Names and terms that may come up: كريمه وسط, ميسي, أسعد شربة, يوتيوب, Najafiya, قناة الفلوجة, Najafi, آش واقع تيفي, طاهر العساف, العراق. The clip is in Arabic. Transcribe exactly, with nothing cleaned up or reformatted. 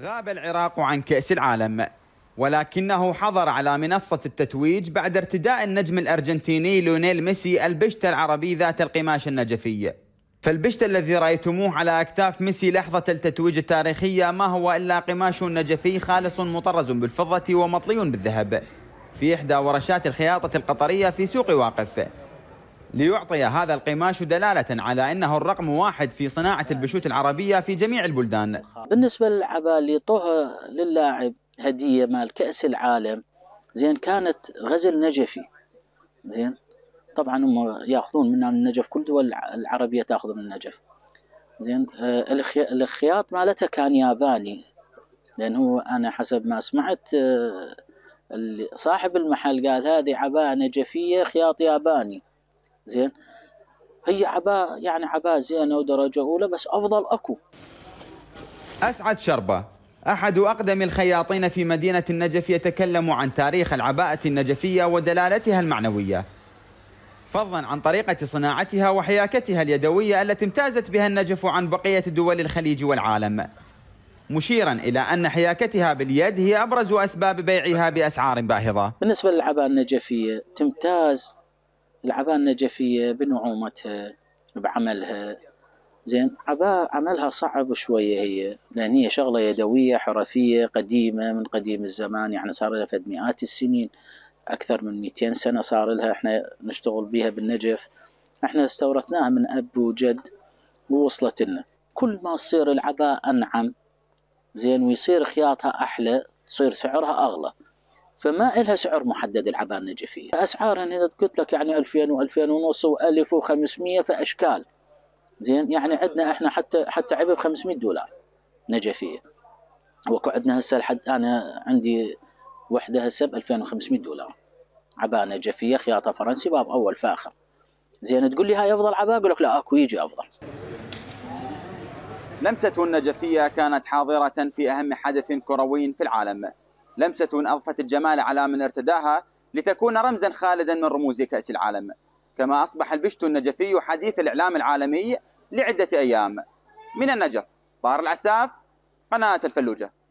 غاب العراق عن كأس العالم، ولكنه حضر على منصة التتويج بعد ارتداء النجم الأرجنتيني ليونيل ميسي البشت العربي ذات القماش النجفي. فالبشت الذي رأيتموه على أكتاف ميسي لحظة التتويج التاريخية ما هو إلا قماش نجفي خالص مطرز بالفضة ومطلي بالذهب في إحدى ورشات الخياطة القطرية في سوق واقف، ليعطي هذا القماش دلالة على أنه الرقم واحد في صناعة البشوت العربية في جميع البلدان. بالنسبة للعباء اللي طوها للاعب هدية مال كأس العالم زين كانت غزل نجفي زين، طبعا هم ياخذون منها من النجف، كل دول العربية تاخذ من النجف زين. آه الخياط مالتها كان ياباني، لأن هو أنا حسب ما سمعت آه صاحب المحل قال هذه عباء نجفية خياط ياباني زين، هي عباء يعني عباء زينة ودرجة أولى بس أفضل أكو. أسعد شربة أحد أقدم الخياطين في مدينة النجف يتكلم عن تاريخ العباءة النجفية ودلالتها المعنوية، فضلا عن طريقة صناعتها وحياكتها اليدوية التي امتازت بها النجف عن بقية دول الخليج والعالم، مشيرا إلى أن حياكتها باليد هي أبرز أسباب بيعها بأسعار باهظة. بالنسبة للعباءة النجفية تمتاز العباءة النجفية بنعومتها بعملها زين، عباء عملها صعب شوية هي، لأن هي شغلة يدوية حرفية قديمة من قديم الزمان، يعني صار لها فد مئات السنين، أكثر من مئتين سنة صار لها إحنا نشتغل بيها بالنجف، إحنا استورثناها من أب وجد ووصلت لنا. كل ما تصير العباء أنعم زين ويصير خياطها أحلى تصير سعرها أغلى، فما إلها سعر محدد العباء النجفية. أسعارها هنا قلت لك يعني ألفين وألفين ونص وألف وخمسمية فأشكال زين، يعني عندنا احنا حتى حتى عبء ب خمسمية دولار نجفيه، وكو عندنا هسه لحد انا عندي وحده هسه ب ألفين وخمسمية دولار عباء نجفيه خياطه فرنسي باب اول فاخر زين. تقول لي هاي افضل عباء اقول لك لا اكو يجي افضل. لمسه النجفيه كانت حاضره في اهم حدث كروي في العالم، لمسه اضفت الجمال على من ارتداها لتكون رمزا خالدا من رموز كاس العالم، كما أصبح البشت النجفي حديث الإعلام العالمي لعدة أيام. من النجف طاهر العساف، قناة الفلوجة.